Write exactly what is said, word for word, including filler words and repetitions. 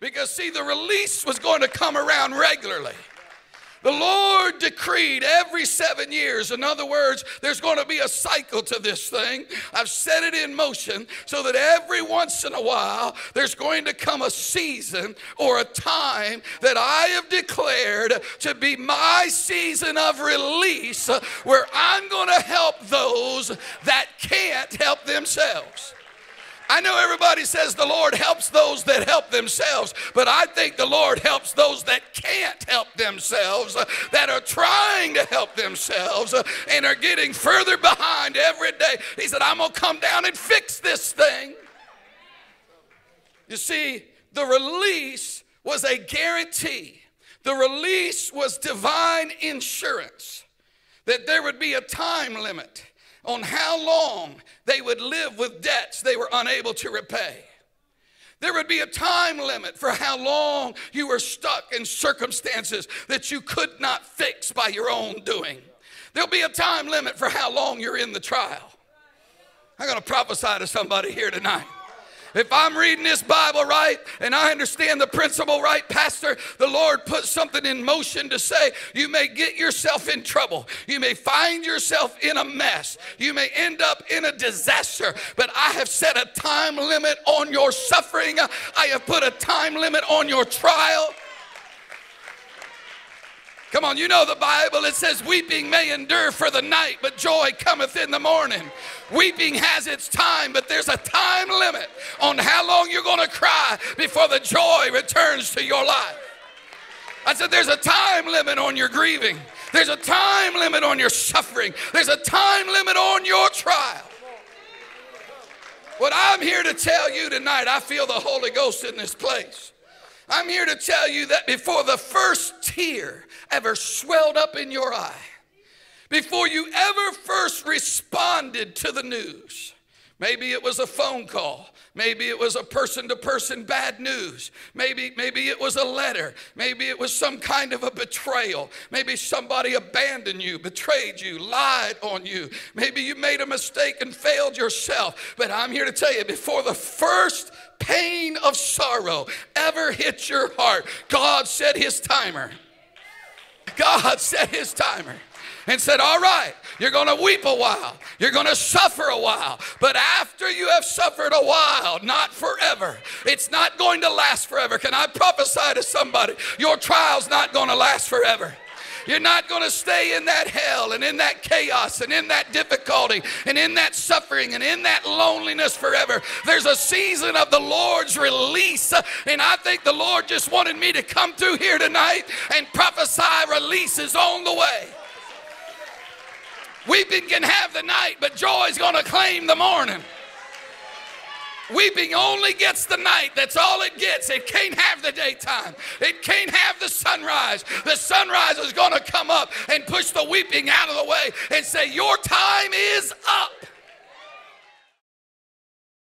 Because see, the release was going to come around regularly. The Lord decreed every seven years. In other words, there's going to be a cycle to this thing. I've set it in motion so that every once in a while, there's going to come a season or a time that I have declared to be my season of release, where I'm going to help those that can't help themselves. I know everybody says the Lord helps those that help themselves, but I think the Lord helps those that can't help themselves, that are trying to help themselves and are getting further behind every day. He said, I'm going to come down and fix this thing. You see, the release was a guarantee. The release was divine insurance that there would be a time limit on how long they would live with debts they were unable to repay. There would be a time limit for how long you were stuck in circumstances that you could not fix by your own doing. There'll be a time limit for how long you're in the trial. I'm going to prophesy to somebody here tonight. If I'm reading this Bible right and I understand the principle right, Pastor, the Lord put something in motion to say you may get yourself in trouble. You may find yourself in a mess. You may end up in a disaster. But I have set a time limit on your suffering. I have put a time limit on your trial. Come on, you know the Bible. It says weeping may endure for the night, but joy cometh in the morning. Weeping has its time, but there's a time limit on how long you're going to cry before the joy returns to your life. I said there's a time limit on your grieving. There's a time limit on your suffering. There's a time limit on your trial. What I'm here to tell you tonight, I feel the Holy Ghost in this place. I'm here to tell you that before the first tear ever swelled up in your eye, before you ever first responded to the news, maybe it was a phone call, maybe it was a person-to-person bad news, maybe, maybe it was a letter, maybe it was some kind of a betrayal, maybe somebody abandoned you, betrayed you, lied on you, maybe you made a mistake and failed yourself. But I'm here to tell you, before the first pain of sorrow ever hit your heart, God set his timer. God set his timer and said, all right, you're going to weep a while. You're going to suffer a while. But after you have suffered a while, not forever. It's not going to last forever. Can I prophesy to somebody? Your trial's not going to last forever. You're not going to stay in that hell and in that chaos and in that difficulty and in that suffering and in that loneliness forever. There's a season of the Lord's release, and I think the Lord just wanted me to come through here tonight and prophesy release is on the way. Weeping can have the night, but joy is going to claim the morning. Weeping only gets the night. That's all it gets. It can't have the daytime. It can't have the sunrise. The sunrise is going to come up and push the weeping out of the way and say, your time is up.